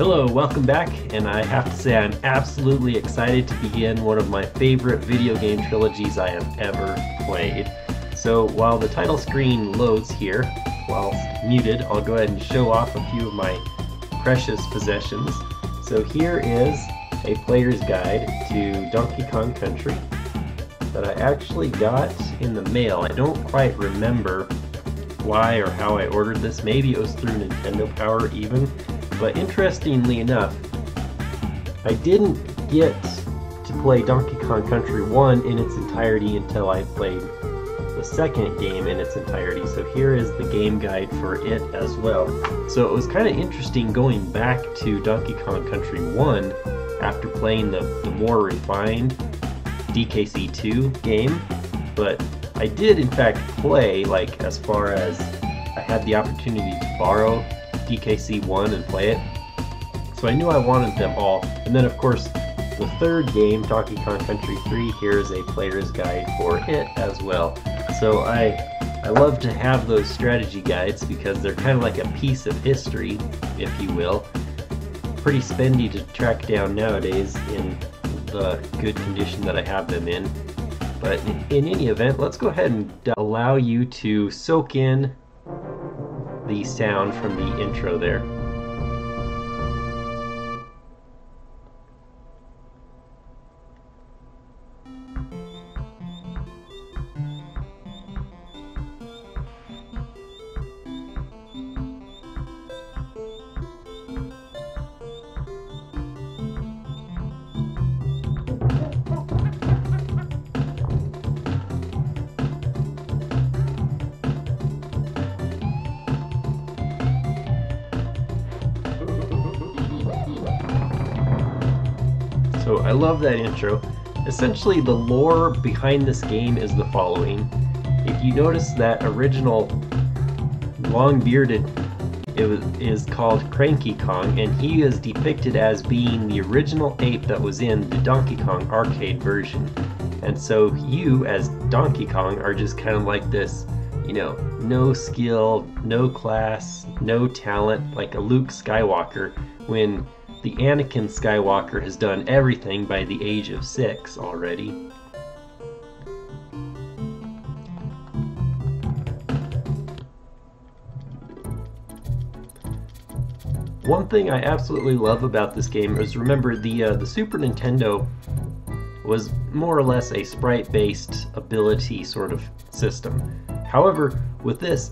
Hello, welcome back, and I have to say I'm absolutely excited to begin one of my favorite video game trilogies I have ever played. So while the title screen loads here, whilst muted, I'll go ahead and show off a few of my precious possessions. So here is a player's guide to Donkey Kong Country that I actually got in the mail. I don't quite remember why or how I ordered this. Maybe it was through Nintendo Power even. But interestingly enough, I didn't get to play Donkey Kong Country 1 in its entirety until I played the second game in its entirety. So here is the game guide for it as well. So it was kind of interesting going back to Donkey Kong Country 1 after playing the more refined DKC2 game. But I did in fact play, like, as far as I had the opportunity to borrow DKC1 and play it, so I knew I wanted them all. And then of course the third game, Donkey Kong Country 3, here's a player's guide for it as well. So I love to have those strategy guides because they're kind of like a piece of history, if you will. Pretty spendy to track down nowadays in the good condition that I have them in. But in any event, let's go ahead and allow you to soak in the sound from the intro there. So I love that intro. Essentially the lore behind this game is the following. If you notice, that original long-bearded is called Cranky Kong, and he is depicted as being the original ape that was in the Donkey Kong arcade version. And so you, as Donkey Kong, are just kind of like this, you know, no skill, no class, no talent, like a Luke Skywalker, when the Anakin Skywalker has done everything by the age of 6 already. One thing I absolutely love about this game is, remember, the Super Nintendo was more or less a sprite-based ability sort of system. However, with this,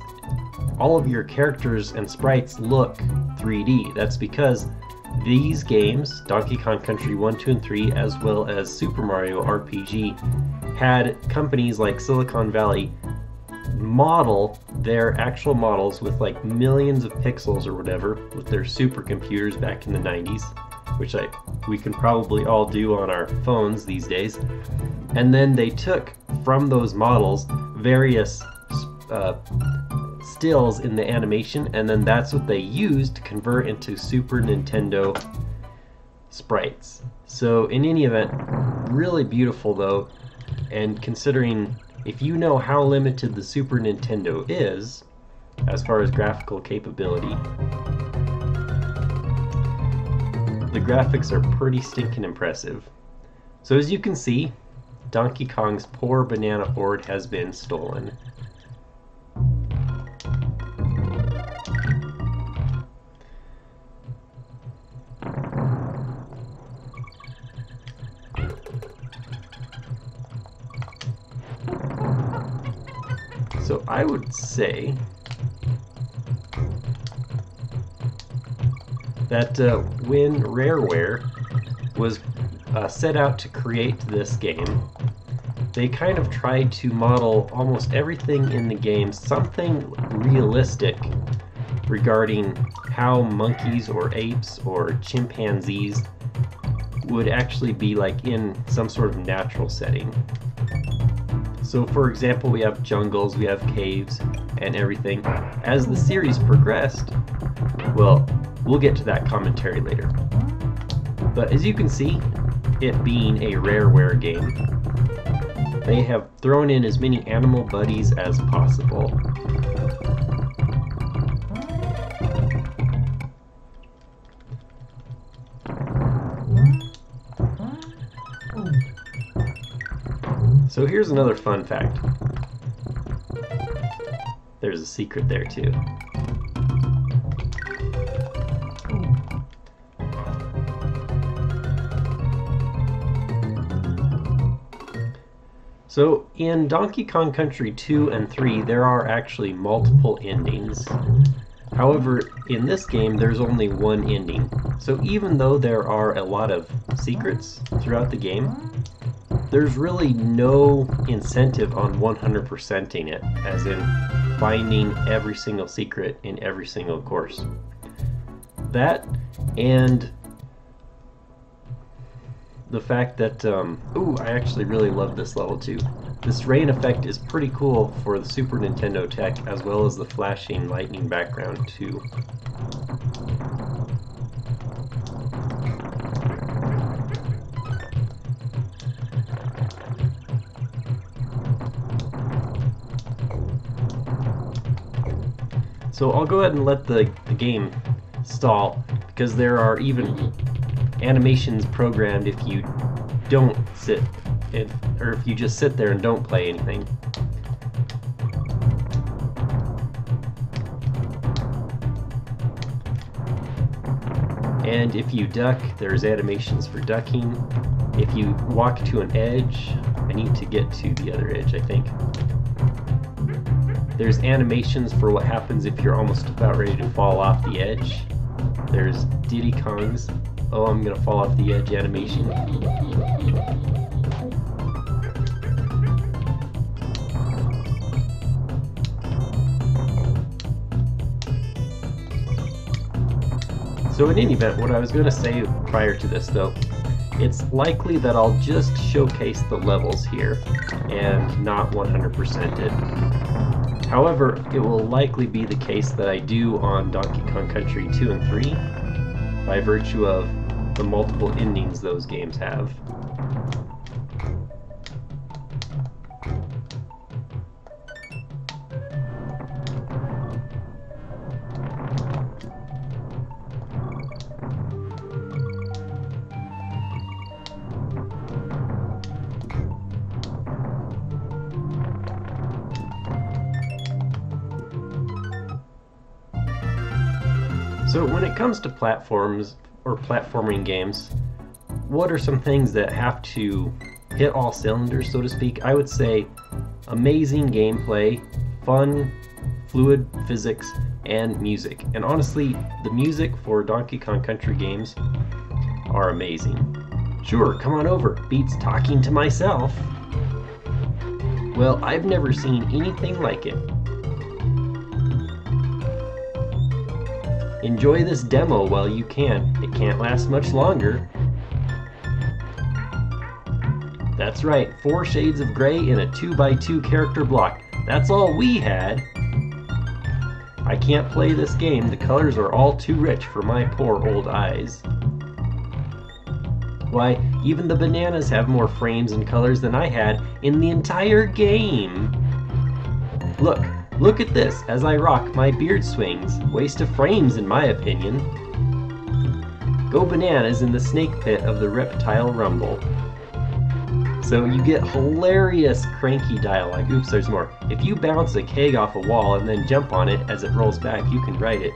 all of your characters and sprites look 3D. That's because these games, Donkey Kong Country 1, 2, and 3, as well as Super Mario RPG, had companies like Silicon Valley model their actual models with like millions of pixels or whatever with their supercomputers back in the 90s, which we can probably all do on our phones these days. And then they took from those models various stills in the animation, and then that's what they used to convert into Super Nintendo sprites. So in any event, really beautiful though, and considering if you know how limited the Super Nintendo is as far as graphical capability, the graphics are pretty stinking impressive. So as you can see, Donkey Kong's poor banana board has been stolen. So I would say that when Rareware was set out to create this game, they kind of tried to model almost everything in the game something realistic regarding how monkeys or apes or chimpanzees would actually be like in some sort of natural setting. So for example, we have jungles, we have caves, and everything. As the series progressed, well, we'll get to that commentary later. But as you can see, it being a Rareware game, they have thrown in as many animal buddies as possible. So here's another fun fact. There's a secret there too. So in Donkey Kong Country 2 and 3, there are actually multiple endings. However, in this game, there's only one ending. So even though there are a lot of secrets throughout the game, there's really no incentive on 100%ing it, as in finding every single secret in every single course. That, and the fact that, ooh, I actually really love this level too. This rain effect is pretty cool for the Super Nintendo tech, as well as the flashing lightning background too. So I'll go ahead and let the game stall, because there are even animations programmed if you don't sit, or if you just sit there and don't play anything. And if you duck, there's animations for ducking. If you walk to an edge, I need to get to the other edge, I think. There's animations for what happens if you're almost about ready to fall off the edge. There's Diddy Kong's "Oh, I'm gonna fall off the edge" animation. So in any event, what I was gonna say prior to this though, it's likely that I'll just showcase the levels here and not 100% it. However, it will likely be the case that I do on Donkey Kong Country 2 and 3, by virtue of the multiple endings those games have. So when it comes to platforms or platforming games, what are some things that have to hit all cylinders, so to speak? I would say amazing gameplay, fun, fluid physics, and music. And honestly, the music for Donkey Kong Country games are amazing. Sure, come on over, beats "Talking to Myself." Well, I've never seen anything like it. Enjoy this demo while you can. It can't last much longer. That's right, 4 shades of gray in a 2x2 character block. That's all we had. I can't play this game. The colors are all too rich for my poor old eyes. Why, even the bananas have more frames and colors than I had in the entire game. Look. Look at this, as I rock, my beard swings. Waste of frames, in my opinion. Go bananas in the snake pit of the Reptile Rumble. So you get hilarious Cranky dialogue. Oops, there's more. If you bounce a keg off a wall and then jump on it as it rolls back, you can ride it.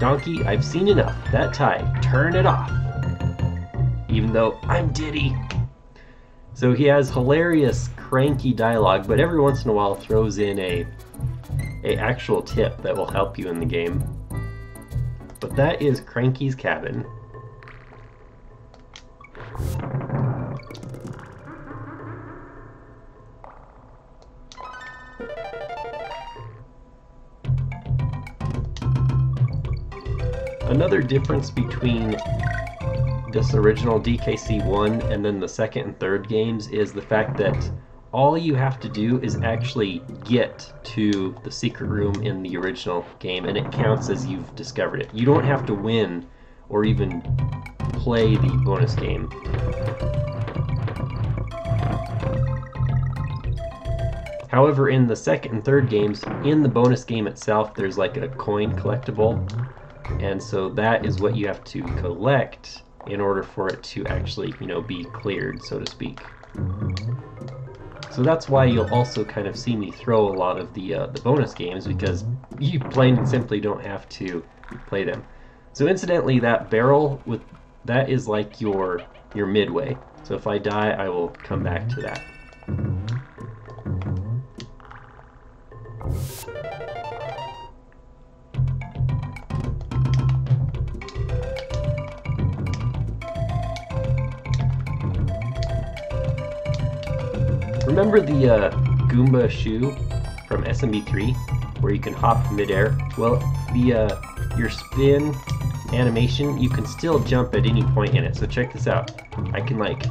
Donkey, I've seen enough. That tie, turn it off. Even though I'm Diddy. So he has hilarious Cranky dialogue, but every once in a while throws in an actual tip that will help you in the game. But that is Cranky's cabin. Another difference between this original DKC1 and then the second and third games is the fact that all you have to do is actually get to the secret room in the original game, and it counts as you've discovered it. You don't have to win or even play the bonus game. However, in the second and third games, in the bonus game itself, there's like a coin collectible, and so that is what you have to collect in order for it to actually, you know, be cleared, so to speak. So that's why you'll also kind of see me throw a lot of the bonus games, because you plain and simply don't have to play them. So incidentally, that barrel with that is like your midway. So if I die, I will come back to that. Remember the Goomba shoe from SMB3, where you can hop midair? Well, your spin animation, you can still jump at any point in it. So check this out. I can like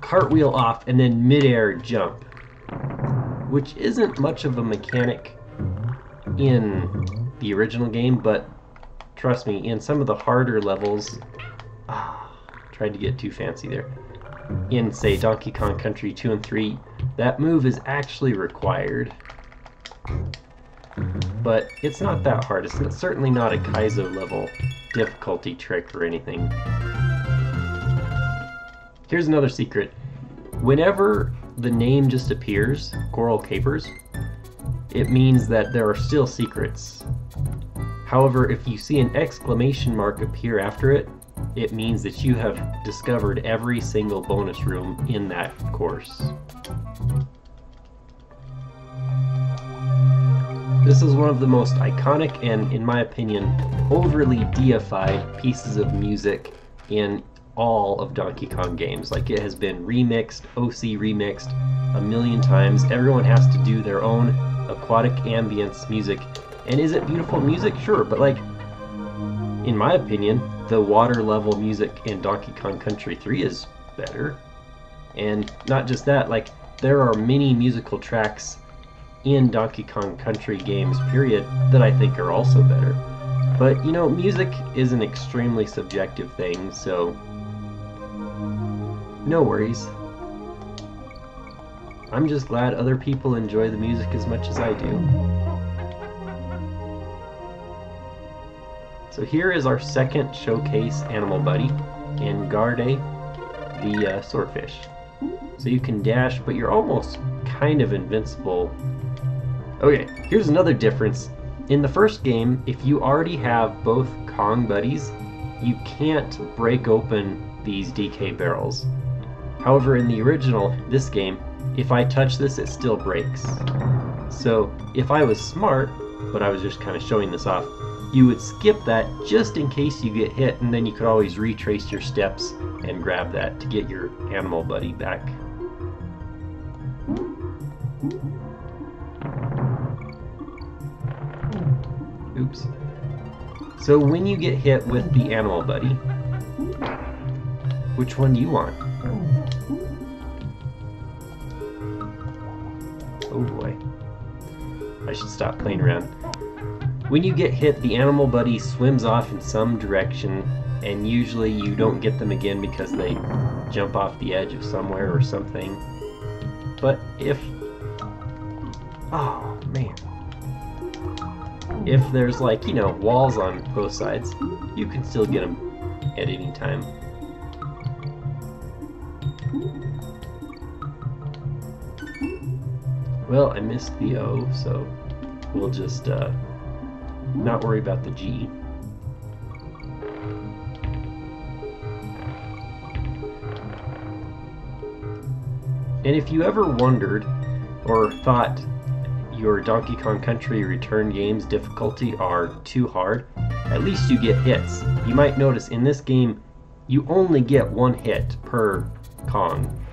cartwheel off and then midair jump, which isn't much of a mechanic in the original game, but trust me, in some of the harder levels, tried to get too fancy there. In, say, Donkey Kong Country 2 and 3, that move is actually required. But it's not that hard. It's certainly not a Kaizo level difficulty trick or anything. Here's another secret. Whenever the name just appears, Coral Capers, it means that there are still secrets. However, if you see an exclamation mark appear after it, it means that you have discovered every single bonus room in that course. This is one of the most iconic and, in my opinion, overly deified pieces of music in all of Donkey Kong games. Like, it has been remixed, OC remixed, a million times. Everyone has to do their own Aquatic Ambience music. And is it beautiful music? Sure, but like, in my opinion, the water level music in Donkey Kong Country 3 is better. And not just that, like, there are many musical tracks in Donkey Kong Country games, period, that I think are also better. But, you know, music is an extremely subjective thing, so no worries. I'm just glad other people enjoy the music as much as I do. So here is our second showcase animal buddy, Engarde, the swordfish. So you can dash, but you're almost kind of invincible. Okay, here's another difference. In the first game, if you already have both Kong buddies, you can't break open these DK barrels. However, in the original, this game, if I touch this, it still breaks. So if I was smart, but I was just kind of showing this off, you would skip that just in case you get hit, and then you could always retrace your steps and grab that to get your animal buddy back. Oops. So when you get hit with the animal buddy, which one do you want? Oh boy. I should stop playing around. When you get hit, the animal buddy swims off in some direction, and usually you don't get them again because they jump off the edge of somewhere or something. But if... oh, man. If there's, like, you know, walls on both sides, you can still get them at any time. Well, I missed the O, so we'll just, not worry about the G. And if you ever wondered or thought your Donkey Kong Country return games difficulty are too hard, at least you get hits. You might notice in this game you only get one hit per Kong.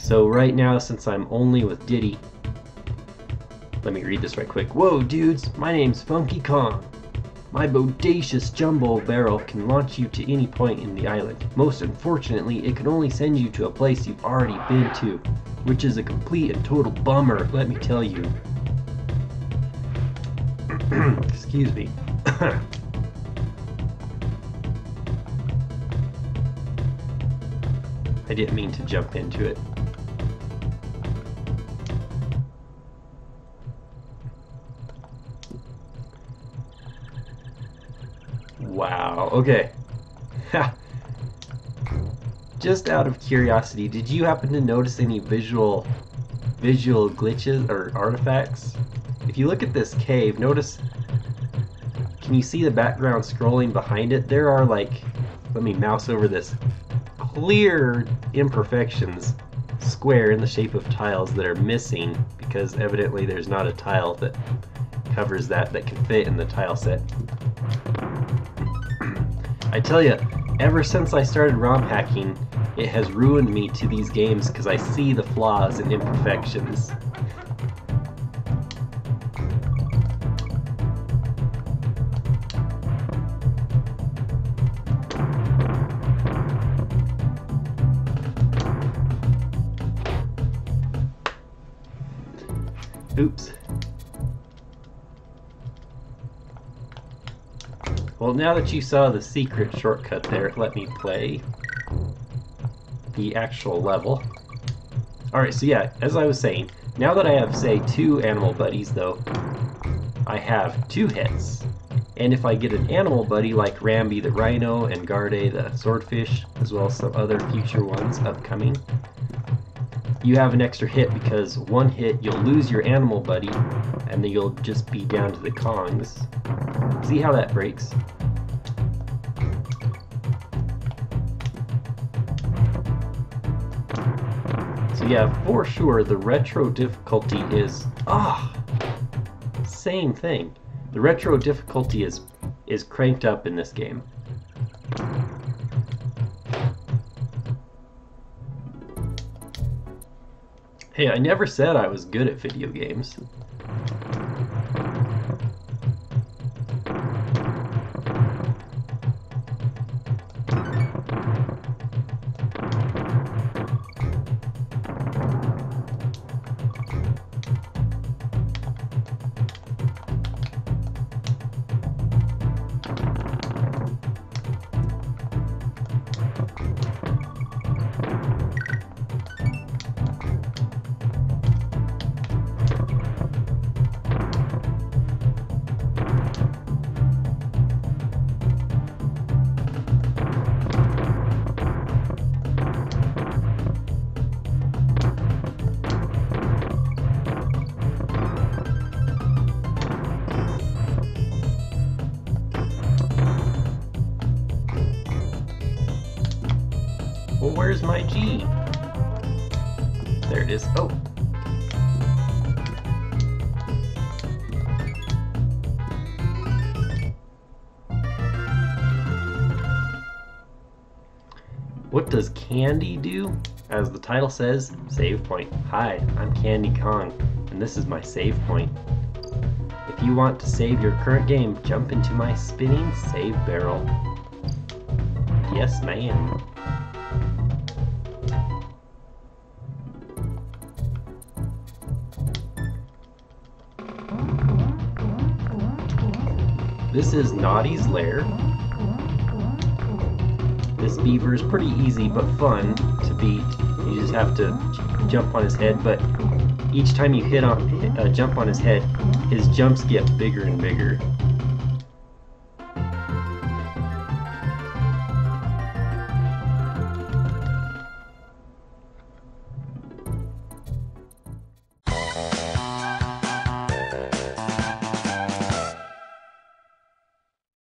So right now, since I'm only with Diddy, let me read this right quick. Whoa, dudes, my name's Funky Kong. My bodacious jumbo barrel can launch you to any point in the island. Most unfortunately, it can only send you to a place you've already been to, which is a complete and total bummer, let me tell you. Excuse me. I didn't mean to jump into it. Wow, okay. Just out of curiosity, did you happen to notice any visual visual glitches or artifacts. If you look at this cave, notice, can you see the background scrolling behind it? There are, like, let me mouse over this, clear imperfections, square in the shape of tiles that are missing because evidently there's not a tile that covers that can fit in the tile set. I tell you, ever since I started ROM hacking, it has ruined me to these games because I see the flaws and imperfections. Oops. Well, now that you saw the secret shortcut there, let me play the actual level. Alright, so yeah, as I was saying, now that I have, say, 2 animal buddies, though, I have 2 hits. And if I get an animal buddy like Rambi the Rhino, and Engarde the Swordfish, as well as some other future ones upcoming, you have an extra hit because one hit you'll lose your animal buddy, and then you'll just be down to the Kongs. See how that breaks? So yeah, for sure, the retro difficulty is same thing. The retro difficulty is cranked up in this game. Hey, I never said I was good at video games. Where's my G? There it is. Oh! What does Candy do? As the title says, save point. Hi, I'm Candy Kong, and this is my save point. If you want to save your current game, jump into my spinning save barrel. Yes, ma'am. This is Naughty's Lair. This beaver is pretty easy but fun to beat. You just have to jump on his head, but each time you jump on his head, his jumps get bigger and bigger.